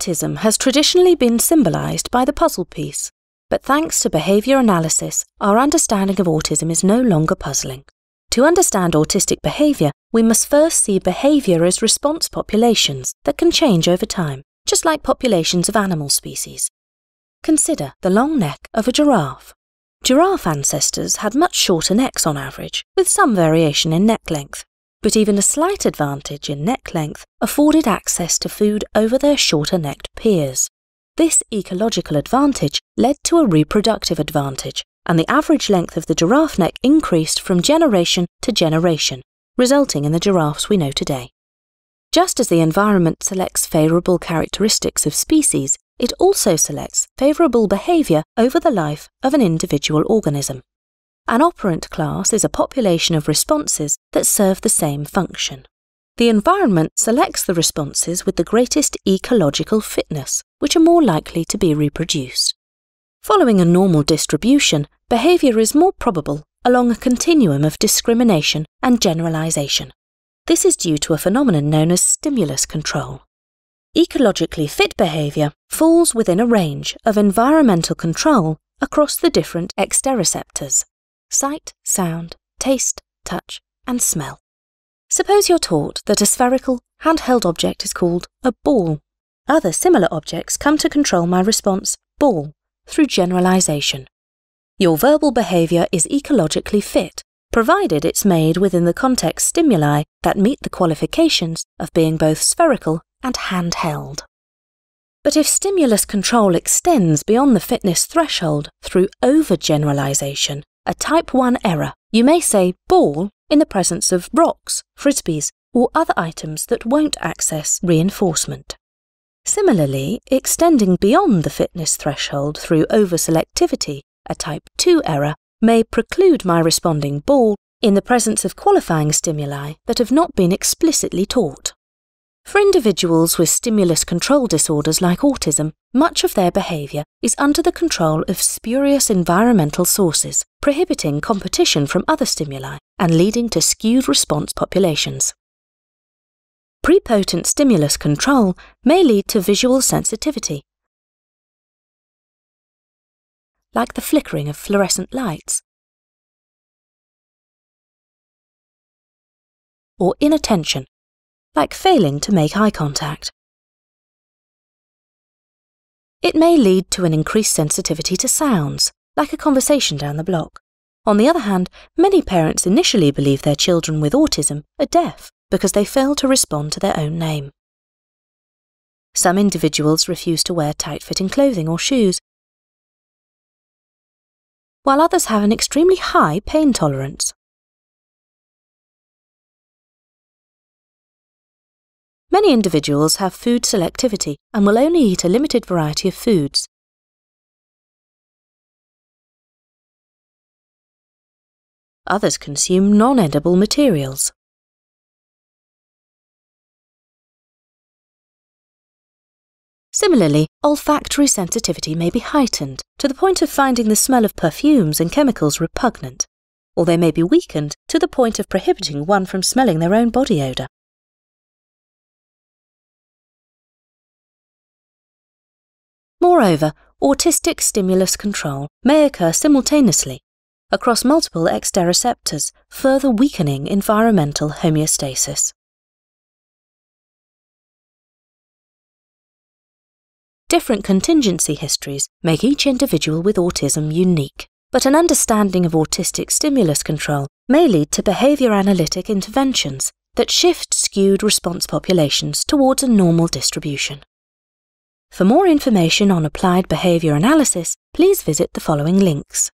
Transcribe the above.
Autism has traditionally been symbolised by the puzzle piece, but thanks to behaviour analysis, our understanding of autism is no longer puzzling. To understand autistic behaviour, we must first see behaviour as response populations that can change over time, just like populations of animal species. Consider the long neck of a giraffe. Giraffe ancestors had much shorter necks on average, with some variation in neck length, but even a slight advantage in neck length afforded access to food over their shorter-necked peers. This ecological advantage led to a reproductive advantage, and the average length of the giraffe neck increased from generation to generation, resulting in the giraffes we know today. Just as the environment selects favourable characteristics of species, it also selects favourable behaviour over the life of an individual organism. An operant class is a population of responses that serve the same function. The environment selects the responses with the greatest ecological fitness, which are more likely to be reproduced. Following a normal distribution, behaviour is more probable along a continuum of discrimination and generalisation. This is due to a phenomenon known as stimulus control. Ecologically fit behaviour falls within a range of environmental control across the different exteroceptors: sight, sound, taste, touch, and smell. Suppose you're taught that a spherical, handheld object is called a ball. Other similar objects come to control my response, ball, through generalisation. Your verbal behaviour is ecologically fit, provided it's made within the context stimuli that meet the qualifications of being both spherical and handheld. But if stimulus control extends beyond the fitness threshold through overgeneralisation, a type 1 error, you may say ball in the presence of rocks, frisbees, or other items that won't access reinforcement. Similarly, extending beyond the fitness threshold through overselectivity, a type 2 error, may preclude my responding ball in the presence of qualifying stimuli that have not been explicitly taught. For individuals with stimulus control disorders like autism, much of their behaviour is under the control of spurious environmental sources, prohibiting competition from other stimuli and leading to skewed response populations. Prepotent stimulus control may lead to visual sensitivity, like the flickering of fluorescent lights, or inattention, like failing to make eye contact. It may lead to an increased sensitivity to sounds, like a conversation down the block. On the other hand, many parents initially believe their children with autism are deaf because they fail to respond to their own name. Some individuals refuse to wear tight-fitting clothing or shoes, while others have an extremely high pain tolerance. Many individuals have food selectivity and will only eat a limited variety of foods, others consume non-edible materials. Similarly, olfactory sensitivity may be heightened to the point of finding the smell of perfumes and chemicals repugnant, or they may be weakened to the point of prohibiting one from smelling their own body odour. Moreover, autistic stimulus control may occur simultaneously across multiple exteroceptors, further weakening environmental homeostasis. Different contingency histories make each individual with autism unique, but an understanding of autistic stimulus control may lead to behaviour analytic interventions that shift skewed response populations towards a normal distribution. For more information on applied behaviour analysis, please visit the following links.